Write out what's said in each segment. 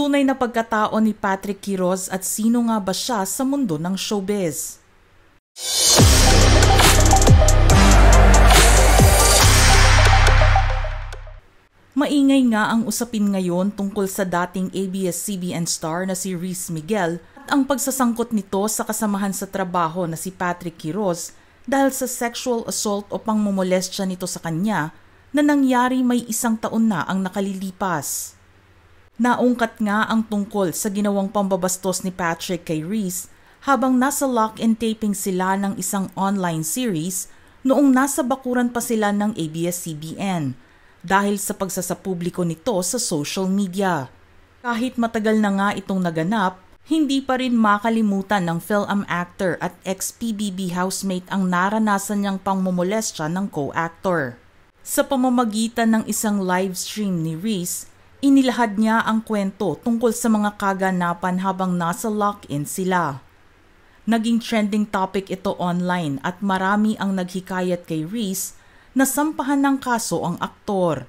tunay na pagkatao ni Patrick Quiroz at sino nga ba siya sa mundo ng showbiz. Maingay nga ang usapin ngayon tungkol sa dating ABS-CBN star na si Rhys Miguel at ang pagsasangkot nito sa kasamahan sa trabaho na si Patrick Quiroz dahil sa sexual assault o pangmomolestya nito sa kanya na nangyari may 1 taon na ang nakalilipas. Naungkat nga ang tungkol sa ginawang pambabastos ni Patrick kay Rhys habang nasa lock-in taping sila ng isang online series noong nasa bakuran pa sila ng ABS-CBN dahil sa pagsasapubliko nito sa social media. Kahit matagal na nga itong naganap, hindi pa rin makalimutan ng film actor at ex-PBB housemate ang naranasan niyang pangmomolestya ng co-actor. Sa pamamagitan ng isang live stream ni Rhys, inilahad niya ang kwento tungkol sa mga kaganapan habang nasa lock-in sila. Naging trending topic ito online at marami ang naghikayat kay Rhys na sampahan ng kaso ang aktor.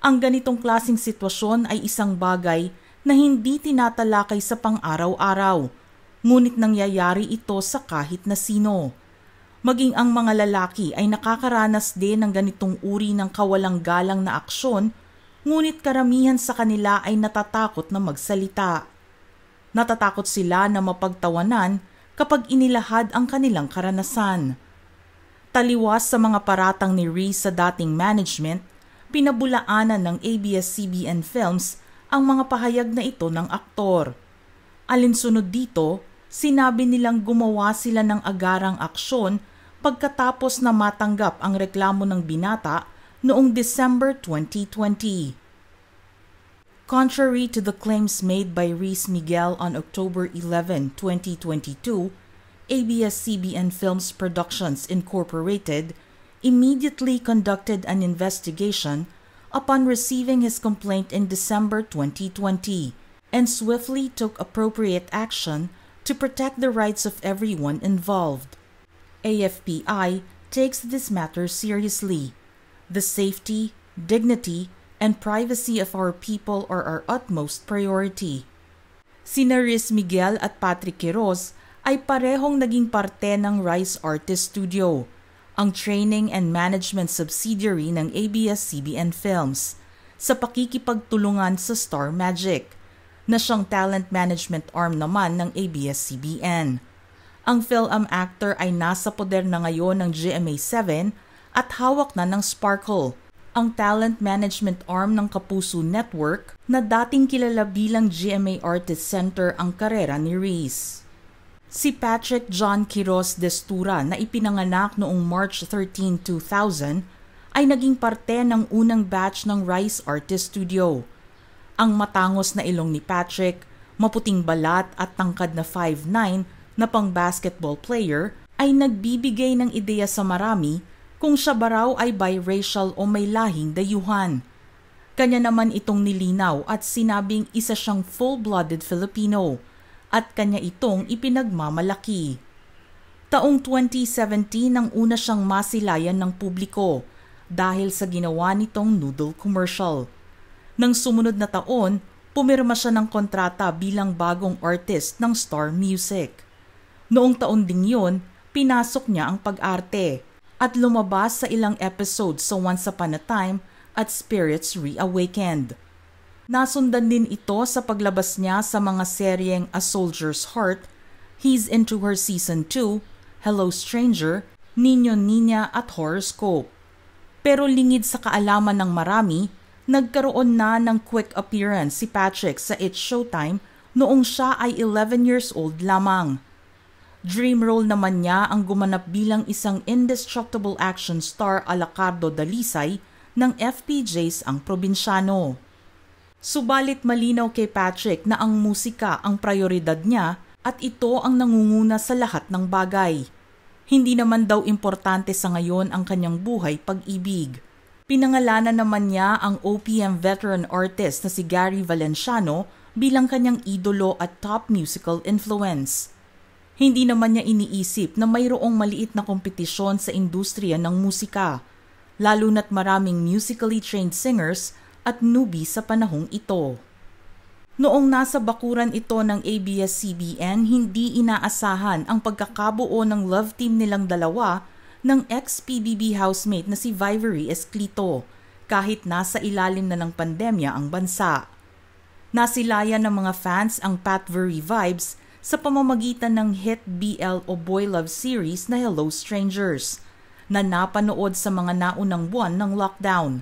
Ang ganitong klaseng sitwasyon ay isang bagay na hindi tinatalakay sa pang-araw-araw, ngunit nangyayari ito sa kahit na sino. Maging ang mga lalaki ay nakakaranas din ng ganitong uri ng kawalang-galang na aksyon, ngunit karamihan sa kanila ay natatakot na magsalita. Natatakot sila na mapagtawanan kapag inilahad ang kanilang karanasan. Taliwas sa mga paratang ni Rhys sa dating management, pinabulaanan ng ABS-CBN Films ang mga pahayag na ito ng aktor. Alinsunod dito, sinabi nilang gumawa sila ng agarang aksyon pagkatapos na matanggap ang reklamo ng binata noong December 2020. Contrary to the claims made by Rhys Miguel on October 11, 2022, ABS-CBN Films Productions Incorporated immediately conducted an investigation upon receiving his complaint in December 2020 and swiftly took appropriate action to protect the rights of everyone involved. AFPI takes this matter seriously. The safety, dignity, and privacy of our people are our utmost priority. Sina Rhys Miguel at Patrick Quiroz ay parehong naging parte ng Rise Artist Studio, ang training and management subsidiary ng ABS-CBN Films, sa pakikipagtulungan sa Star Magic, na siyang talent management arm naman ng ABS-CBN. Ang film actor ay nasa poder na ngayon ng GMA-7 at hawak na ng Sparkle, ang talent management arm ng Kapuso Network na dating kilala bilang GMA Artist Center ang karera ni Rhys. Si Patrick John Quiroz Destura na ipinanganak noong March 13, 2000 ay naging parte ng unang batch ng Rise Artist Studio. Ang matangos na ilong ni Patrick, maputing balat at tangkad na 5'9" na pang-basketball player ay nagbibigay ng ideya sa marami kung siya ba raw ay biracial o may lahing dayuhan. Kanya naman itong nilinaw at sinabing isa siyang full-blooded Filipino at kanya itong ipinagmamalaki. Taong 2017 nang una siyang masilayan ng publiko dahil sa ginawa nitong noodle commercial. Nang sumunod na taon, pumirma siya ng kontrata bilang bagong artist ng Star Music. Noong taon ding yun, pinasok niya ang pag-arte at lumabas sa ilang episodes sa Once Upon a Time at Spirits Reawakened. Nasundan din ito sa paglabas niya sa mga seryeng A Soldier's Heart, He's Into Her Season 2, Hello Stranger, Nino Nina at Horoscope. Pero lingid sa kaalaman ng marami, nagkaroon na ng quick appearance si Patrick sa It's Showtime noong siya ay 11 years old lamang. Dream role naman niya ang gumanap bilang isang indestructible action star ala Cardo Dalisay ng FPJs ang Probinsyano. Subalit malinaw kay Patrick na ang musika ang prioridad niya at ito ang nangunguna sa lahat ng bagay. Hindi naman daw importante sa ngayon ang kanyang buhay pag-ibig. Pinangalanan naman niya ang OPM veteran artist na si Gary Valenciano bilang kanyang idolo at top musical influence. Hindi naman niya iniisip na mayroong maliit na kompetisyon sa industriya ng musika, lalo na't maraming musically trained singers at newbie sa panahong ito. Noong nasa bakuran ito ng ABS-CBN, hindi inaasahan ang pagkakabuo ng love team nilang dalawa ng ex-PBB housemate na si Vivoree Esclito, kahit nasa ilalim na ng pandemya ang bansa. Nasilayan ng mga fans ang PatVivoree vibes sa pamamagitan ng hit BL o Boy Love series na Hello Strangers, na napanood sa mga naunang buwan ng lockdown.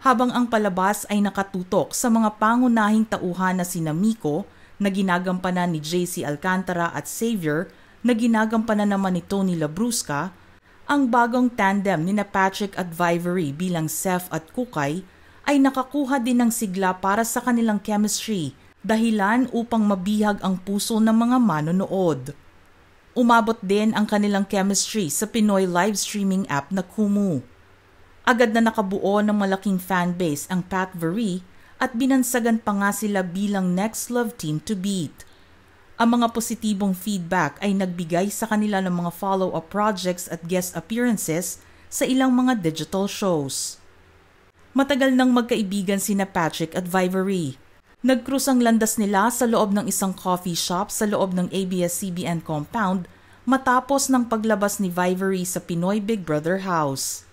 Habang ang palabas ay nakatutok sa mga pangunahing tauhan na sina Miko, na ginagampanan ni J.C. Alcantara at Xavier, na ginagampanan naman ni Tony Labrusca, ang bagong tandem nina Patrick at Vivoree bilang Seth at Kukay ay nakakuha din ng sigla para sa kanilang chemistry, dahilan upang mabihag ang puso ng mga manonood. Umabot din ang kanilang chemistry sa Pinoy live streaming app na Kumu. Agad na nakabuo ng malaking fanbase ang PatVivoree at binansagan pa nga sila bilang next love team to beat. Ang mga positibong feedback ay nagbigay sa kanila ng mga follow-up projects at guest appearances sa ilang mga digital shows. Matagal nang magkaibigan sina Patrick at Vivoree. Nagkrus ang landas nila sa loob ng isang coffee shop sa loob ng ABS-CBN compound matapos ng paglabas ni Vivoree sa Pinoy Big Brother house.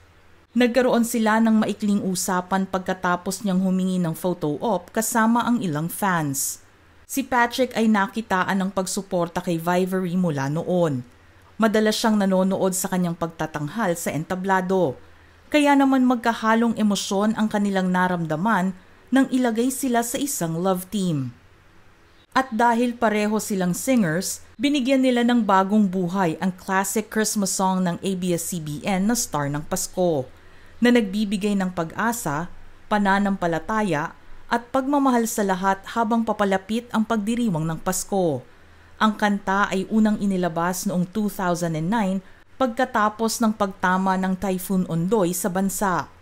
Nagkaroon sila ng maikling usapan pagkatapos niyang humingi ng photo op kasama ang ilang fans. Si Patrick ay nakitaan ng pagsuporta kay Vivoree mula noon. Madalas siyang nanonood sa kanyang pagtatanghal sa entablado. Kaya naman magkahalong emosyon ang kanilang naramdaman nang ilagay sila sa isang love team. At dahil pareho silang singers, binigyan nila ng bagong buhay ang classic Christmas song ng ABS-CBN na Star ng Pasko, na nagbibigay ng pag-asa, pananampalataya at pagmamahal sa lahat habang papalapit ang pagdiriwang ng Pasko. Ang kanta ay unang inilabas noong 2009 pagkatapos ng pagtama ng Typhoon Ondoy sa bansa.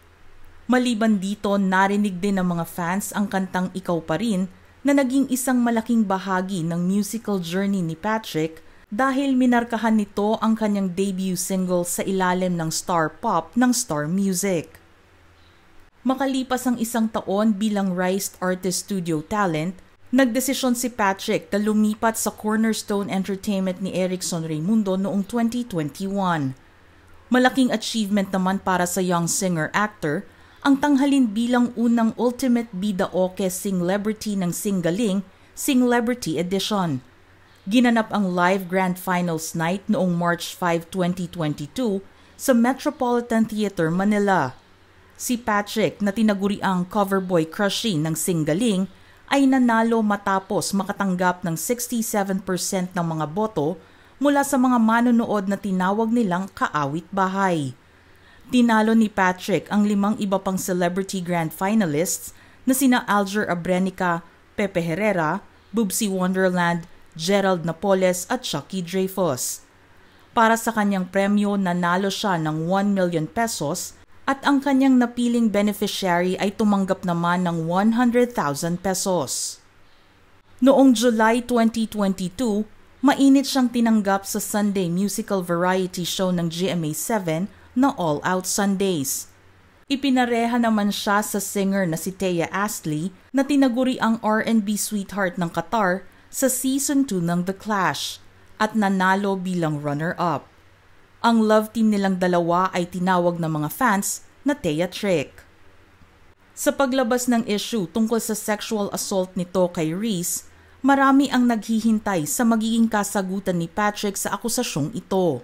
Maliban dito, narinig din ng mga fans ang kantang Ikaw Pa Rin na naging isang malaking bahagi ng musical journey ni Patrick dahil minarkahan nito ang kanyang debut single sa ilalim ng Star Pop ng Star Music. Makalipas ang isang taon bilang Rise Artist Studio Talent, nagdesisyon si Patrick na lumipat sa Cornerstone Entertainment ni Erickson Raimundo noong 2021. Malaking achievement naman para sa young singer-actor ang tanghalin bilang unang Ultimate Bida Oke Singlebrity ng Singaling, Singlebrity Edition. Ginanap ang live Grand Finals Night noong March 5, 2022 sa Metropolitan Theater, Manila. Si Patrick, na tinaguri ang cover boy crushie ng Singaling, ay nanalo matapos makatanggap ng 67% ng mga boto mula sa mga manonood na tinawag nilang kaawit-bahay. Tinalo ni Patrick ang 5 iba pang celebrity grand finalists na sina Alger Abrenica, Pepe Herrera, Bubsy Wonderland, Gerald Napoles at Chucky Dreyfus. Para sa kanyang premyo, nanalo siya ng 1 million pesos at ang kanyang napiling beneficiary ay tumanggap naman ng 100,000 pesos. Noong July 2022, mainit siyang tinanggap sa Sunday musical variety show ng GMA-7 na All Out Sundays. Ipinareha naman siya sa singer na si Thea Astley na tinaguri ang R&B sweetheart ng Qatar sa Season 2 ng The Clash at nanalo bilang runner-up. Ang love team nilang dalawa ay tinawag ng mga fans na Thea Trick. Sa paglabas ng issue tungkol sa sexual assault nito kay Rhys, marami ang naghihintay sa magiging kasagutan ni Patrick sa akusasyong ito.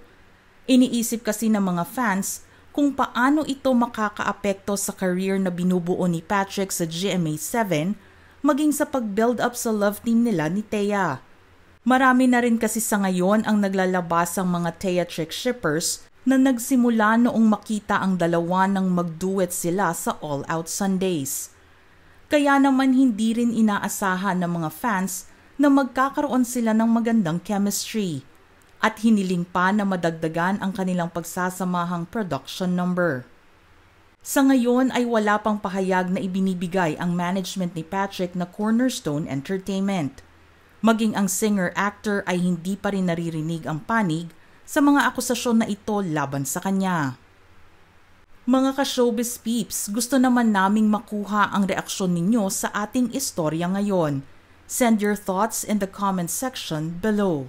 Iniisip kasi ng mga fans kung paano ito makakaapekto sa career na binubuo ni Patrick sa GMA-7 maging sa pag-build up sa love team nila ni Thea. Marami na rin kasi sa ngayon ang naglalabas ang mga Thea Trick shippers na nagsimula noong makita ang dalawa ng magduet sila sa All Out Sundays. Kaya naman hindi rin inaasahan ng mga fans na magkakaroon sila ng magandang chemistry, at hiniling pa na madagdagan ang kanilang pagsasamahang production number. Sa ngayon ay wala pang pahayag na ibinibigay ang management ni Patrick na Cornerstone Entertainment. Maging ang singer-actor ay hindi pa rin naririnig ang panig sa mga akusasyon na ito laban sa kanya. Mga ka-showbiz peeps, gusto naman naming makuha ang reaksyon ninyo sa ating istorya ngayon. Send your thoughts in the comment section below.